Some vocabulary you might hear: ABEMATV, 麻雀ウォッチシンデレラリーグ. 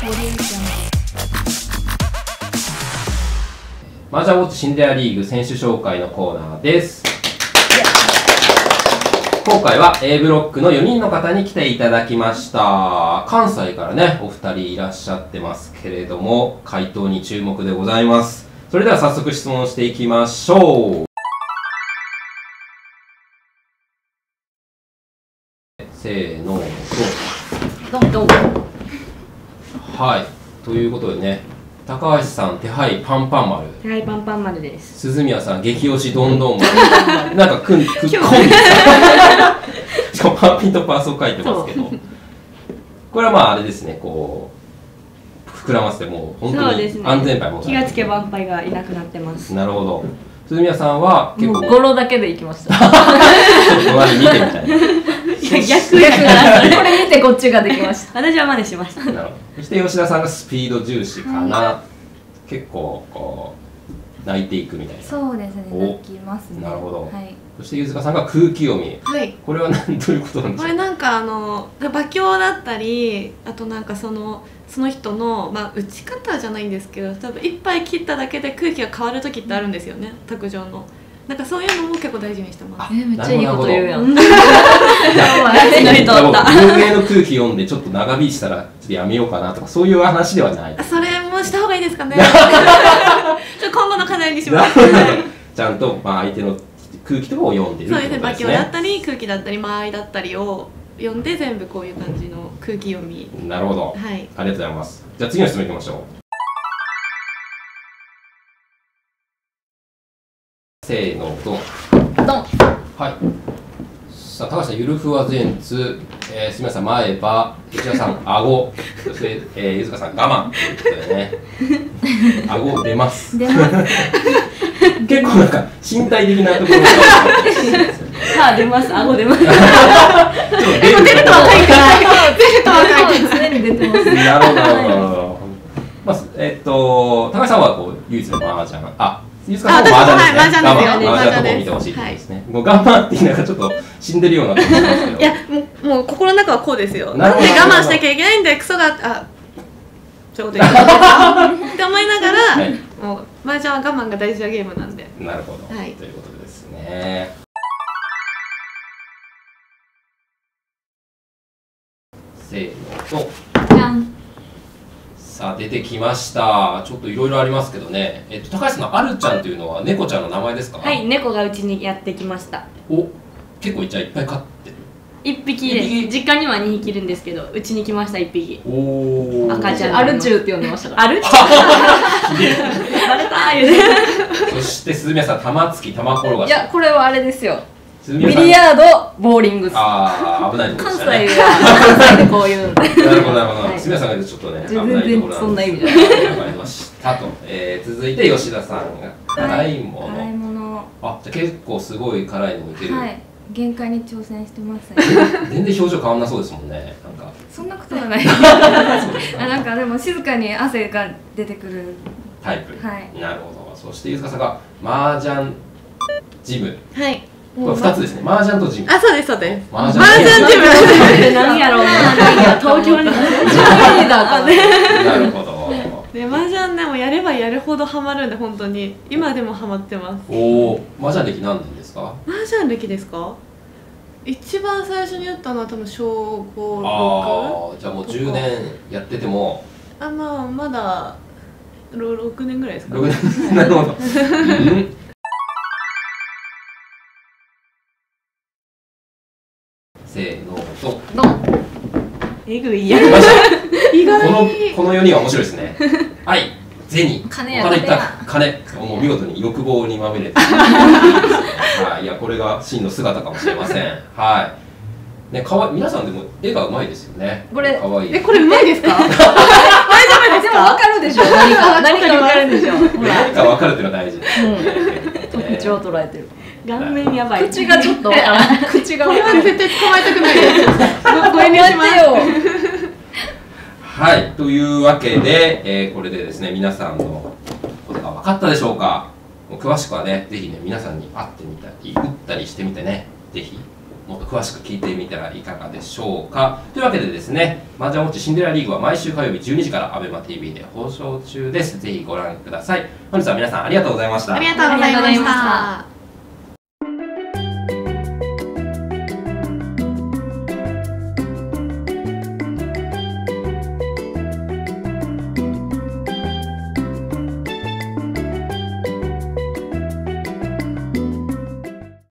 マージャンウォッチシンデレラリーグ選手紹介のコーナーです。今回は A ブロックの4人の方に来ていただきました。関西からねお二人いらっしゃってますけれども、回答に注目でございます。それでは早速質問していきましょう。せーの、どうはい。ということでね、高橋さん手配パンパン丸、手配パンパン丸です。鈴宮さん激推しどんどん丸なんかくっこんでしかもパンピンとパースを書いてますけど、これはまああれですね、こう膨らませてもう本当に安全牌も、ね、気がつけば安牌がいなくなってます。なるほど。鈴宮さんは結構ゴロだけでいきましたちょっと隣見てみたいな逆だこれ見てこっちができました。私は真似しました。なるほど。そして吉田さんがスピード重視かな、はい、結構こう泣いていくみたいな。そうですね、泣きますね。なるほど、はい。そしてゆずかさんが空気読み、はい、これはどういうことなんですか。これなんか馬強だったり、あとなんかその人の、まあ、打ち方じゃないんですけど、多分一杯切っただけで空気が変わる時ってあるんですよね、卓上の。なんかそういうのも結構大事にしてます。めっちゃいいこと言うやん。運営の空気読んでちょっと長引いたらちょっとやめようかなとか、そういう話ではない。それもした方がいいですかね。今後の課題にします。ちゃんとまあ相手の空気とかを読んでる。そうですね。馬強だったり空気だったり間合いだったりを読んで、全部こういう感じの空気読み。なるほど。はい。ありがとうございます。じゃあ次の質問いきましょう。せーの、ドン。はい。さあ、高橋さん、ゆるふわ前通、すみません、前歯、内田さん、顎、そして、ゆずかさん、我慢。ということでね。顎出ます。出ます。結構なんか、身体的なところが。歯出ます、顎出ます。でも出るとは書いてない。出るとは書いてない。なるほど、なるほど。まあ、高橋さんはこう、唯一のマージャン。あ。ゆずかさんもマージャンの方見てほしいですね。もう我慢って言いながらちょっと死んでるような感じですけど。いや、もう心の中はこうですよ。なんで我慢しなきゃいけないんだよ、クソが、あ、ちょうどいいって思いながら、もうマージャンは我慢が大事なゲームなんで。なるほど。ということですね。せーのと。じゃん。さあ出てきました。ちょっといろいろありますけどね。高橋さんのあるちゃんというのは猫ちゃんの名前ですか。はい、猫がうちにやってきました。お、結構じゃあいっぱい飼ってる。一匹です。実家には2匹いるんですけど、うちに来ました1匹。おお。赤ちゃん。アルチューって呼んでましたから。アルチュー。バレたー言うて。そして鈴宮さん、玉突き、玉転がし。いや、これはあれですよ。ビリヤード、ボーリング。ああ、危ないところでしたね。関西でこういう。なるほど、なるほど。すみません、ちょっとね、危ないところなんです。そんな意味じゃない。続いて吉田さんが辛いもの。辛いもの。あ、じゃ結構すごい辛いのいける。はい、限界に挑戦してます。全然表情変わんなそうですもんね。なんか。そんなことはない。なんかでも静かに汗が出てくるタイプ。はい。なるほど。そしてゆずかさんが麻雀ジム。はい。これ2つですね、麻雀とジム。あ、そうです、そうです。麻雀ジム。何やろうな。東京に。なるほど。で、麻雀でもやればやるほどハマるんで、本当に。今でもハマってます。おお、麻雀歴何年ですか。麻雀歴ですか。一番最初にやったのは多分小5、6。ああ、じゃあもう10年やってても。あ、まあ、まだ。6年ぐらいですか。6年。なるほど。えぐいや。意外にこの4人は面白いですね。はい、銭、お金いった金、もう見事に欲望にまみれて。はい、いやこれが真の姿かもしれません。はい。ね、かわいい、皆さんでも絵がうまいですよね。これかわいい。え、これうまいですか？大丈夫ですか？でもわかるでしょ。何かわかるでしょ。何かわかるっていうのは大事。口を捉えてる。顔面やばい。口がちょっと。口が。これは絶対捕まえたくないです。ごめんなさいよ。はい、というわけで、これでですね、皆さんのことが分かったでしょうか。詳しくはね、ぜひね、皆さんに会ってみたり、打ったりしてみてね、ぜひもっと詳しく聞いてみてはいかがでしょうか。というわけでですね、麻雀ウォッチシンデレラリーグは毎週火曜日12時から ABEMATV で放送中です。ぜひご覧ください。本日は皆さんありがとうございました。ありがとうございました。